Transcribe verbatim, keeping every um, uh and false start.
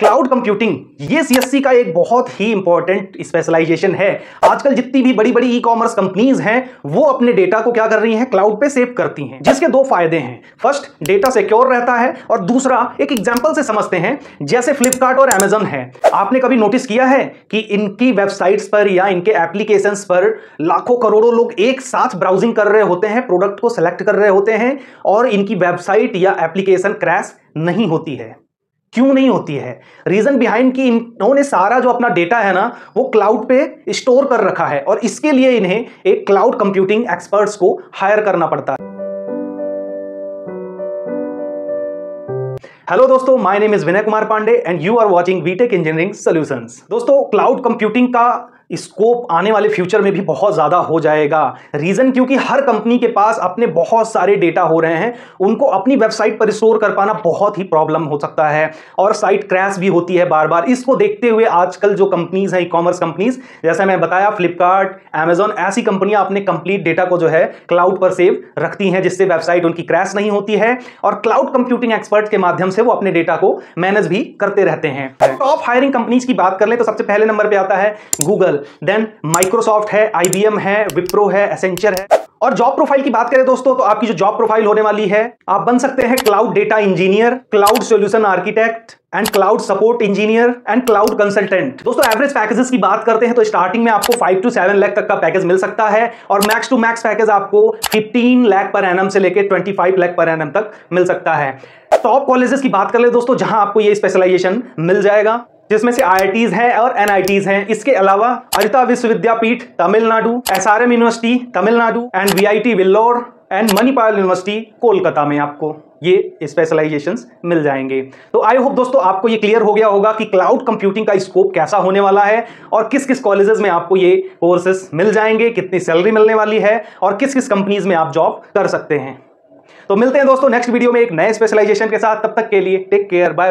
Cloud computing, ये CSC का एक बहुत ही इंपॉर्टेंट स्पेशलाइजेशन है। आजकल जितनी भी बड़ी बड़ी ई कॉमर्स कंपनीज हैं वो अपने डेटा को क्या कर रही हैं, क्लाउड पे सेव करती हैं, जिसके दो फायदे हैं। फर्स्ट, डेटा सिक्योर रहता है और दूसरा, एक एग्जांपल से समझते हैं, जैसे फ्लिपकार्ट और अमेजन है। आपने कभी नोटिस किया है कि इनकी वेबसाइट्स पर या इनके एप्लीकेशन पर लाखों करोड़ों लोग एक साथ ब्राउजिंग कर रहे होते हैं, प्रोडक्ट को सेलेक्ट कर रहे होते हैं और इनकी वेबसाइट या एप्लीकेशन क्रैश नहीं होती है। क्यों नहीं होती है? रीजन बिहाइंड कि इन्होंने सारा जो अपना डेटा है ना वो क्लाउड पे स्टोर कर रखा है और इसके लिए इन्हें एक क्लाउड कंप्यूटिंग एक्सपर्ट्स को हायर करना पड़ता है। हेलो दोस्तों, my name is Vinay Kumar Pandey and you are watching BTech engineering solutions. दोस्तों, क्लाउड कंप्यूटिंग का स्कोप आने वाले फ्यूचर में भी बहुत ज़्यादा हो जाएगा। रीज़न क्योंकि हर कंपनी के पास अपने बहुत सारे डेटा हो रहे हैं, उनको अपनी वेबसाइट पर स्टोर कर पाना बहुत ही प्रॉब्लम हो सकता है और साइट क्रैश भी होती है बार बार। इसको देखते हुए आजकल जो कंपनीज़ हैं, ई कॉमर्स कंपनीज़, जैसे मैं बताया फ्लिपकार्ट, अमेजॉन, ऐसी कंपनियाँ अपने कंप्लीट डेटा को जो है क्लाउड पर सेव रखती हैं, जिससे वेबसाइट उनकी क्रैश नहीं होती है और क्लाउड कंप्यूटिंग एक्सपर्ट के माध्यम से वो अपने डेटा को मैनेज भी करते रहते हैं। टॉप हायरिंग कंपनीज की बात कर लें तो सबसे पहले नंबर पर आता है गूगल, देन माइक्रोसॉफ्ट है, आईबीएम है, विप्रो है, एसेंचर है। और जॉब प्रोफाइल की बात करें दोस्तों तो आपकी जो जॉब प्रोफाइल होने वाली है, आप बन सकते हैं cloud data engineer, cloud solution architect and cloud support engineer and cloud consultant. दोस्तों, एवरेज पैकेजेस की बात करते हैं तो स्टार्टिंग में आपको फाइव टू सेवन लाख तक का पैकेज मिल सकता है और मैक्स टू मैक्स पैकेज आपको फिफ्टीन लाख पर एनम से लेकर twenty five lakh per annum तक मिल सकता है। टॉप कॉलेजेस की बात कर ले दोस्तों, जहां आपको ये स्पेशलाइजेशन मिल जाएगा, जिसमें से आईआईटीज हैं और एनआईटीज हैं। इसके अलावा Amrita Vishwa Vidyapeeth Tamil Nadu, SRM university Tamil Nadu and VIT Vellore and Manipal university Kolkata में आपको ये स्पेशलाइजेशंस मिल जाएंगे। तो आई होप दोस्तों आपको ये क्लियर हो गया होगा कि क्लाउड कंप्यूटिंग का स्कोप कैसा होने वाला है और किस किस कॉलेजेस में आपको ये कोर्सेस मिल जाएंगे, कितनी सैलरी मिलने वाली है और किस किस कंपनीज में आप जॉब कर सकते हैं। तो मिलते हैं दोस्तों नेक्स्ट वीडियो में एक नए स्पेशलाइजेशन के साथ। तब तक के लिए टेक केयर, बाय।